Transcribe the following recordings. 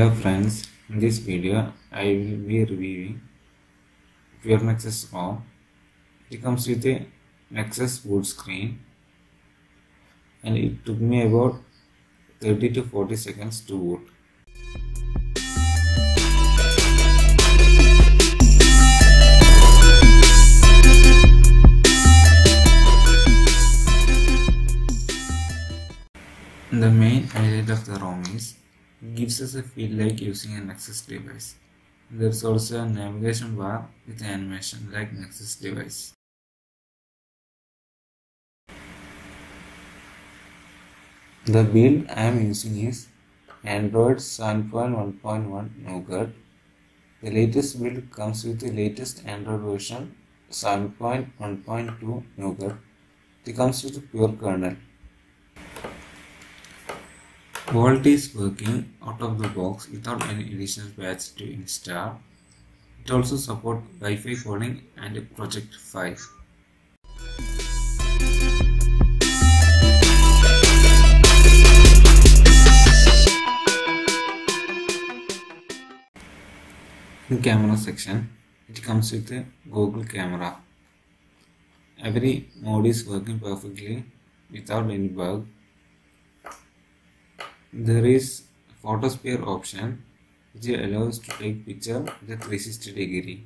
Hello friends, in this video I will be reviewing Pure Nexus ROM. It comes with a Nexus boot screen and it took me about 30 to 40 seconds to boot. The main highlight of the ROM is it gives us a feel like using a Nexus device. There is also a navigation bar with animation like Nexus device. The build I am using is Android 7.1.1 Nougat. The latest build comes with the latest Android version 7.1.2 Nougat. It comes with a pure kernel. Vault is working out of the box without any additional patch to install. It also supports Wi-Fi calling and Project 5. In camera section, it comes with a Google camera. Every mode is working perfectly without any bug. There is photosphere option which allows to take picture with a 360 degree.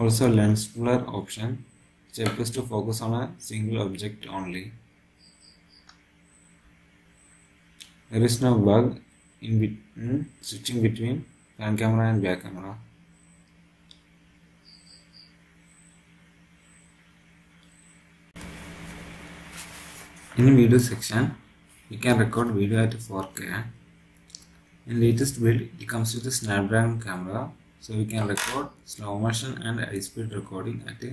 Also lens puller option which helps to focus on a single object only. There is no bug in switching between front camera and back camera. In video section, you can record video at 4K. In latest build, it comes with a Snapdragon camera, so we can record slow motion and high speed recording at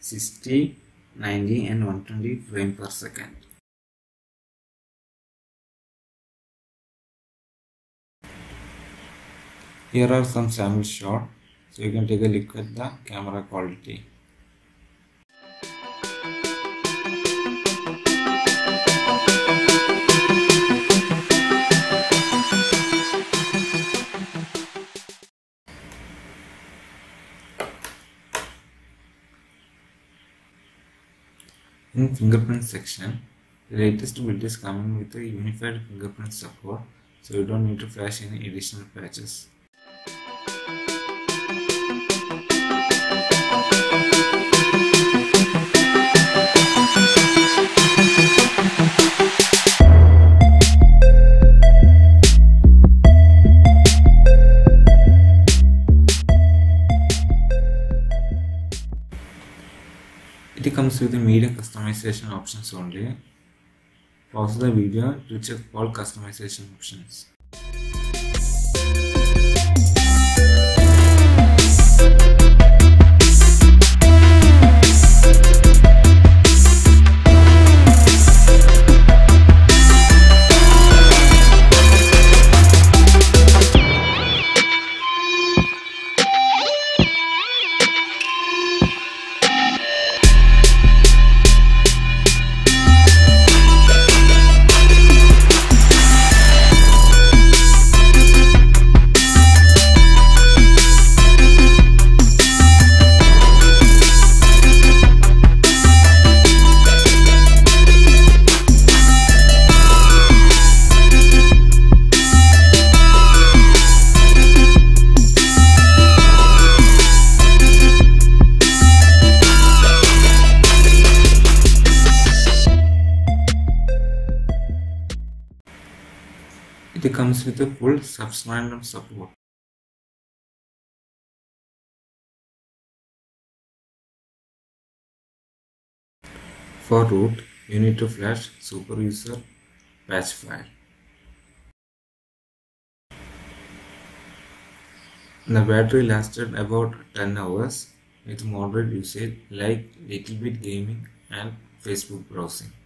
60, 90 and 120 frames per second. Here are some sample shots, so you can take a look at the camera quality. In fingerprint section, the latest build is coming with a unified fingerprint support, so you don't need to flash any additional patches. It comes with the media customization options only. Pause the video to check all customization options. It comes with a full Substratum support. For root, you need to flash superuser patch file. The battery lasted about 10 hours with moderate usage like little bit gaming and Facebook browsing.